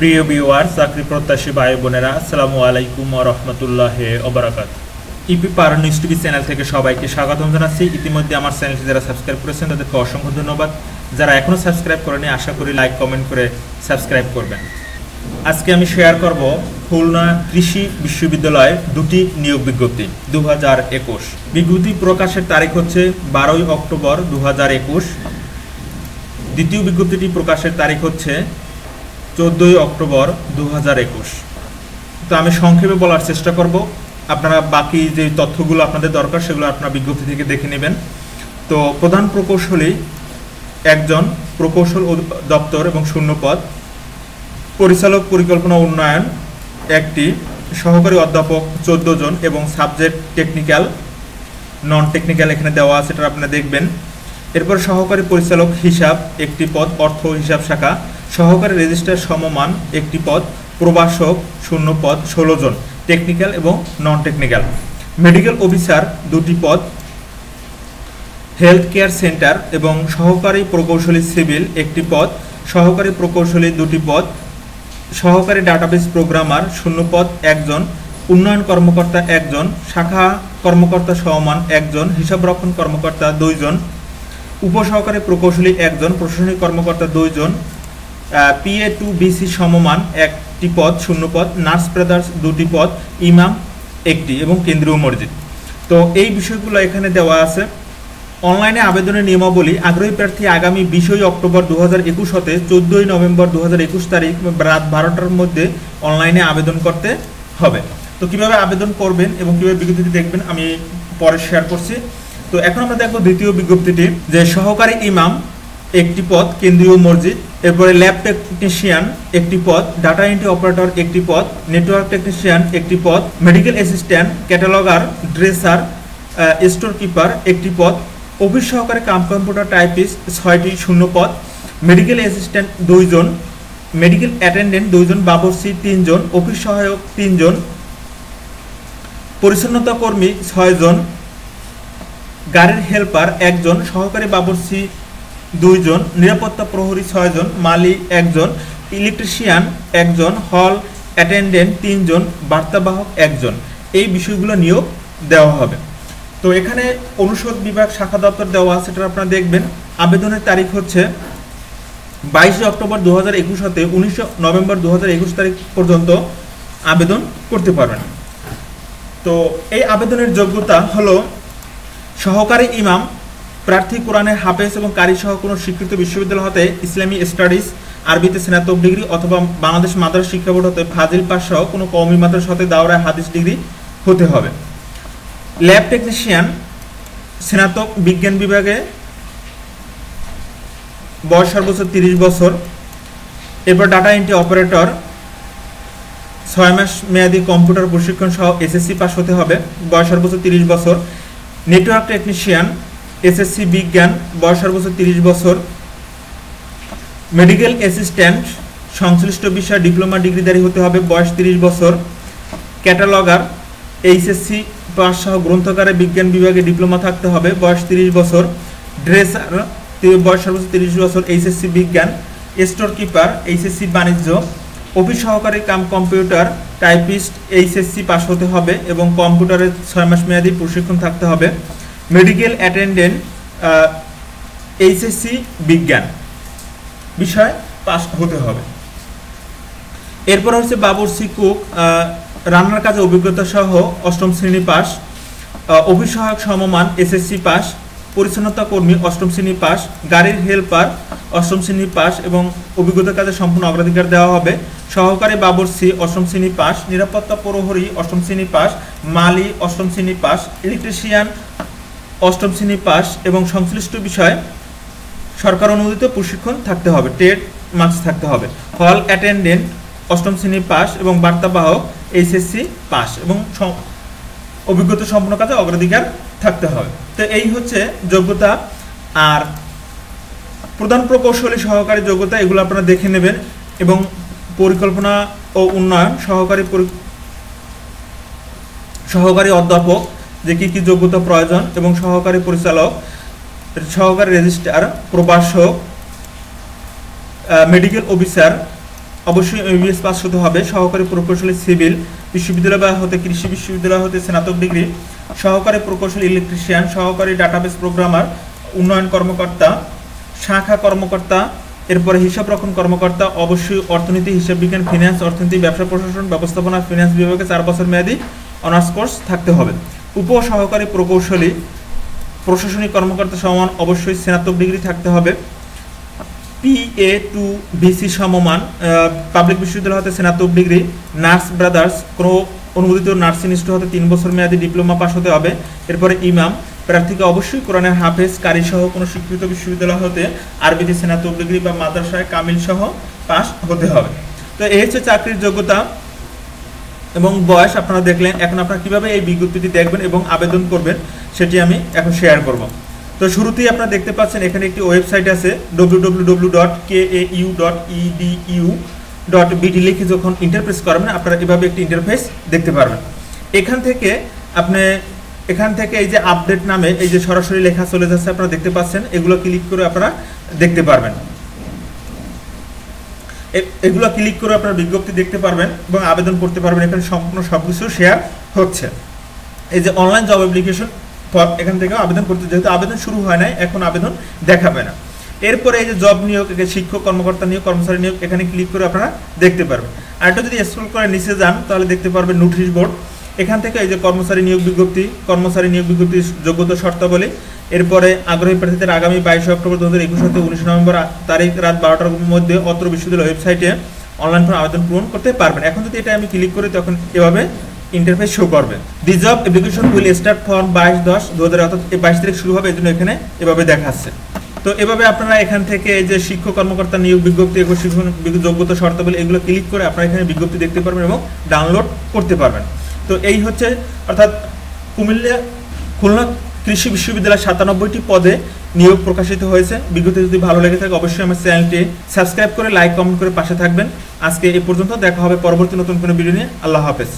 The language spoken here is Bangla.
প্রিয় ভিউয়ার্স, চাকরি প্রত্যাশী ভাই বোনেরা, আসসালামু আলাইকুম ওয়া রাহমাতুল্লাহি ওয়া বারাকাতুহু। ইপি পার নিউজ টিভি চ্যানেল থেকে সবাইকে স্বাগতম জানাচ্ছি। ইতিমধ্যে আমার চ্যানেলটি যারা সাবস্ক্রাইব করেছেন তাদেরকে অসংখ্য ধন্যবাদ। যারা এখনও সাবস্ক্রাইব করেনি আশা করি লাইক কমেন্ট করে সাবস্ক্রাইব করবেন। আজকে আমি শেয়ার করব খুলনা কৃষি বিশ্ববিদ্যালয়ের দুটি নিয়োগ বিজ্ঞপ্তি 2021। বিজ্ঞপ্তি প্রকাশের তারিখ হচ্ছে 12ই অক্টোবর 2021। দ্বিতীয় বিজ্ঞপ্তিটি প্রকাশের তারিখ হচ্ছে 14ই অক্টোবর 2021। তো আমি সংক্ষেপে বলার চেষ্টা করব, আপনারা বাকি যে তথ্যগুলো আপনাদের দরকার সেগুলো আপনারা বিজ্ঞপ্তি থেকে দেখে নেবেন। তো প্রধান প্রকৌশলী একজন, প্রকৌশল দপ্তর এবং শূন্যপদ, পরিচালক পরিকল্পনা উন্নয়ন একটি, সহকারী অধ্যাপক 14 জন এবং সাবজেক্ট টেকনিক্যাল নন টেকনিক্যাল এখানে দেওয়া আছে, সেটা আপনারা দেখবেন। এরপর সহকারী পরিচালক হিসাব একটি পদ, অর্থ হিসাব শাখা, সহকারী রেজিস্ট্রার সমমান একটি পদ, প্রভাষক শূন্য পদ 16 জন, টেকনিক্যাল এবং নন টেকনিক্যাল। মেডিকেল অফিসার দুটি পদ, হেলথ কেয়ার সেন্টার এবং সহকারী প্রকৌশলী সিভিল একটি পদ, সহকারী প্রকৌশলী দুটি পদ, সহকারী ডাটাবেস প্রোগ্রামার শূন্য পদ 1 জন, উন্নয়ন কর্মকর্তা 1 জন, শাখা কর্মকর্তা সমমান 1 জন, হিসাবরক্ষণ কর্মকর্তা 2 জন, উপসহকারী প্রকৌশলী 1 জন, প্রশাসনিক কর্মকর্তা 2 জন, PA2BC সমমান একটি পদ শূন্য পদ, নার্স ব্রাদার্স দুটি পদ, ইমাম একটি এবং কেন্দ্রীয় মসজিদ। তো এই বিষয়গুলো এখানে দেওয়া আছে। অনলাইনে আবেদনের নিয়মাবলী, আগ্রহী প্রার্থী আগামী 20ই অক্টোবর 2021 হতে 14ই নভেম্বর 2021 তারিখ রাত 12টার মধ্যে অনলাইনে আবেদন করতে হবে। তো কিভাবে আবেদন করবেন এবং কীভাবে বিজ্ঞপ্তিটি দেখবেন আমি পরে শেয়ার করছি। তো এখন আমরা দেখব দ্বিতীয় বিজ্ঞপ্তিটি, যে সহকারী ইমাম একটি পদ, কেন্দ্রীয় মসজিদ। এরপরে ল্যাব টেকনিশিয়ান একটি পদ, ডাটা এন্ট্রি অপারেটর একটি পদ, নেটওয়ার্ক টেকনিশিয়ান একটি পদ, medical assistant, cataloguer, dresser, store keeper একটি পদ, অফিস সহকারী কাম কম্পিউটার টাইপিস্ট 6টি শূন্য পদ, মেডিকেল অ্যাসিস্ট্যান্ট 2 জন, মেডিকেল অ্যাটেন্ডেন্ট 2 জন, বাবরসি 3 জন, অফিস সহায়ক 3 জন, পরিচ্ছন্নতা কর্মী 6 জন, গাড়ির হেল্পার 1 জন, সহকারী বাবরসি 2 জন, নিরাপত্তা প্রহরী 6 জন, মালি 1 জন, ইলেকট্রিশিয়ান 1 জন, হল অ্যাটেন্ডেন্ট 3 জন, বার্তাবাহক 1 জন। এই বিষয়গুলো নিয়োগ দেওয়া হবে। তো এখানে অনুষদ বিভাগ শাখা দপ্তর দেওয়া আছে, সেটা আপনারা দেখবেন। আবেদনের তারিখ হচ্ছে 22 অক্টোবর 2021 হতে 19 নভেম্বর 2021 তারিখ পর্যন্ত আবেদন করতে পারবেন। তো এই আবেদনের যোগ্যতা হলো সহকারী ইমাম প্রার্থী কোরআনের হাফেজ এবং কারি সহ কোনো স্বীকৃত বিশ্ববিদ্যালয় হতে ইসলামী স্টাডিজ, আরবিতে স্নাতক ডিগ্রি অথবা বাংলাদেশ মাদ্রাসা শিক্ষা বোর্ড হতে ফাজিল পাস সহ কোনো কওমি মাদ্রাসা হতে দাওরায়ে হাদিস ডিগ্রি হতে হবে। ল্যাব টেকনিশিয়ান স্নাতক বিজ্ঞান বিভাগে, বয়স সর্বোচ্চ 30 বছর। এরপর ডাটা এন্ট্রি অপারেটর 6 মাস মেয়াদী কম্পিউটার প্রশিক্ষণ সহ SSC পাস হতে হবে, বয়স সর্বোচ্চ 30 বছর। নেটওয়ার্ক টেকনিশিয়ান SSC বিজ্ঞান, বয়স সর্বোচ্চ 30 বছর। মেডিকেল অ্যাসিস্ট্যান্ট সংশ্লিষ্ট বিষয়ে ডিপ্লোমা ডিগ্রিধারী হতে হবে, বয়স 30 বছর। ক্যাটালগার HSC পাস সহ গ্রন্থাগারে বিজ্ঞান বিভাগে ডিপ্লোমা থাকতে হবে, বয়স 30 বছর। ড্রেসার বয়স সর্বোচ্চ 30 বছর, HSC বিজ্ঞান। স্টোর কিপার HSC বাণিজ্য। অফিস সহকারী cum computer typist HSC pass হতে হবে এবং কম্পিউটারের 6 মাস মেয়াদী প্রশিক্ষণ থাকতে হবে। মেডিকেল অ্যাটেন্ডেন্ট HSC বিজ্ঞান বিষয় পাস হতে হবে। এরপর হচ্ছে বাবরসি কুক, রান্নার কাজে অভিজ্ঞতা সহ 8ম শ্রেণী পাস, অফিস সহায়ক সমমান SSC পাস, পরিচ্ছন্নতা কর্মী 8ম শ্রেণী পাস, গাড়ির হেল্পার 8ম শ্রেণী পাস এবং অভিজ্ঞতার কাজে সম্পূর্ণ অগ্রাধিকার দেওয়া হবে, সহকারী বাবরসি 8ম শ্রেণী পাস, নিরাপত্তা প্রহরী 8ম শ্রেণী পাস, মালি 8ম শ্রেণী পাস, ইলেকট্রিশিয়ান 8ম শ্রেণী পাস এবং সংশ্লিষ্ট বিষয়ে সরকার অনুমোদিত প্রশিক্ষণ থাকতে হবে, টেট মার্কস থাকতে হবে। হল অ্যাটেন্ডেন্ট 8ম শ্রেণী পাস এবং বার্তাবাহক SSC পাস এবং অভিজ্ঞতা সম্পন্ন কাজে অগ্রাধিকার থাকতে হবে। তো এই হচ্ছে যোগ্যতা। আর প্রধান প্রকৌশলী সহকারী যোগ্যতা এগুলো আপনারা দেখে নেবেন, এবং পরিকল্পনা ও উন্নয়ন সহকারী অধ্যাপক যে কী কী যোগ্যতা প্রয়োজন, এবং সহকারী পরিচালক, সহকারী রেজিস্ট্রার, প্রভাষক, মেডিকেল অফিসার, অবশ্যই এমবিবিএস পাস হতে হবে। সহকারী প্রকৌশলী সিভিল বিশ্ববিদ্যালয় হতে, কৃষি বিশ্ববিদ্যালয় হতে স্নাতক ডিগ্রি, সহকারী প্রকৌশলী ইলেকট্রিশিয়ান, সহকারী ডাটাবেস প্রোগ্রামার, উন্নয়ন কর্মকর্তা, শাখা কর্মকর্তা, এরপরে হিসাবরক্ষণ কর্মকর্তা, অবশ্যই অর্থনীতি, হিসাব বিজ্ঞান, ফিন্যান্স, অর্থনীতি, ব্যবসা প্রশাসন, ব্যবস্থাপনা, ফিন্যান্স বিভাগে 4 বছর মেয়াদী অনার্স কোর্স থাকতে হবে। উপ সহকারী প্রকৌশলী প্রশাসনিক কর্মকর্তা সমান অবশ্যই স্নাতক ডিগ্রি থাকতে হবে। PA2BC সমমান পাবলিক বিশ্ববিদ্যালয় হতে স্নাতক ডিগ্রি, নার্স ব্রাদার্স কোনো অনুমোদিত নার্সিং ইনস্টিটিউট হতে 3 বছর মেয়াদী ডিপ্লোমা পাস হতে হবে। এরপরে ইমাম প্রার্থীকে অবশ্যই কোরআনের হাফেজ কারি সহ কোনো স্বীকৃত বিশ্ববিদ্যালয় হতে আরবিতে স্নাতক ডিগ্রি বা মাদ্রাসায় কামিল সহ পাস হতে হবে। তো এই হচ্ছে চাকরির যোগ্যতা এবং বয়স আপনারা দেখলেন। এখন আপনারা কীভাবে এই বিজ্ঞপ্তিটি দেখবেন এবং আবেদন করবেন সেটি আমি এখন শেয়ার করব। তো শুরুতেই আপনারা দেখতে পাচ্ছেন এখানে একটি ওয়েবসাইট আছে www.kau.edu.bd লিখে যখন ইন্টারফেস করবেন আপনারা এভাবে একটি ইন্টারফেস দেখতে পারবেন। এখান থেকে এই যে আপডেট নামে এই যে সরাসরি লেখা চলে যাচ্ছে আপনারা দেখতে পাচ্ছেন, এগুলো ক্লিক করে আপনারা দেখতে পারবেন, এগুলো ক্লিক করে আপনারা বিজ্ঞপ্তি দেখতে পারবেন এবং আবেদন করতে পারবেন। এখানে সম্পূর্ণ সব কিছু শেয়ার হচ্ছে। এই যে অনলাইন জব অ্যাপ্লিকেশন এখান থেকে আবেদন করতে, যেহেতু আবেদন শুরু হয় নাই এখন আবেদন দেখাবে না। এরপরে এই যে জব নিয়োগ, শিক্ষক, কর্মকর্তা নিয়োগ, কর্মচারী নিয়োগ, এখানে ক্লিক করে আপনারা দেখতে পারবেন। আর এটা যদি স্ক্রল করে নিচে যান তাহলে দেখতে পারবেন নোটিশ বোর্ড। এখান থেকে এই যে কর্মচারী নিয়োগ বিজ্ঞপ্তি, কর্মচারী নিয়োগ বিজ্ঞপ্তির যোগ্যতা শর্তাবলী, এরপরে আগ্রহী প্রার্থীদের আগামী 22 অক্টোবর 2021 হতে 19 নভেম্বর তারিখ রাত 12টার মধ্যে অত্র বিশ্ববিদ্যালয় ওয়েবসাইটে অনলাইন ফর্ম আবেদন পূরণ করতে পারবেন। এখন যদি এটা আমি ক্লিক করি তখন এভাবে ইন্টারফেস শো করবে। The job application will start from 22/10/2000 অর্থাৎ 22 তারিখ শুরু হবে, এই জন্য এখানে এভাবে দেখাচ্ছে। তো এভাবে আপনারা এখান থেকে যে শিক্ষক, কর্মকর্তা নিয়োগ বিজ্ঞপ্তি, শিক্ষক যোগ্যতা শর্তাবলী, এগুলো ক্লিক করে আপনারা এখানে বিজ্ঞপ্তি দেখতে পারবেন এবং ডাউনলোড করতে পারবেন। তো এই হচ্ছে অর্থাৎ খুলনা কৃষি বিশ্ববিদ্যালয়ের 97টি পদে নিয়োগ প্রকাশিত হয়েছে। বিজ্ঞপ্তি যদি ভালো লেগে থাকে অবশ্যই আমার চ্যানেলটি সাবস্ক্রাইব করে লাইক, কমেন্ট করে পাশে থাকবেন। আজকে এই পর্যন্ত, দেখা হবে পরবর্তী নতুন কোনো ভিডিও নিয়ে। আল্লাহ হাফেজ।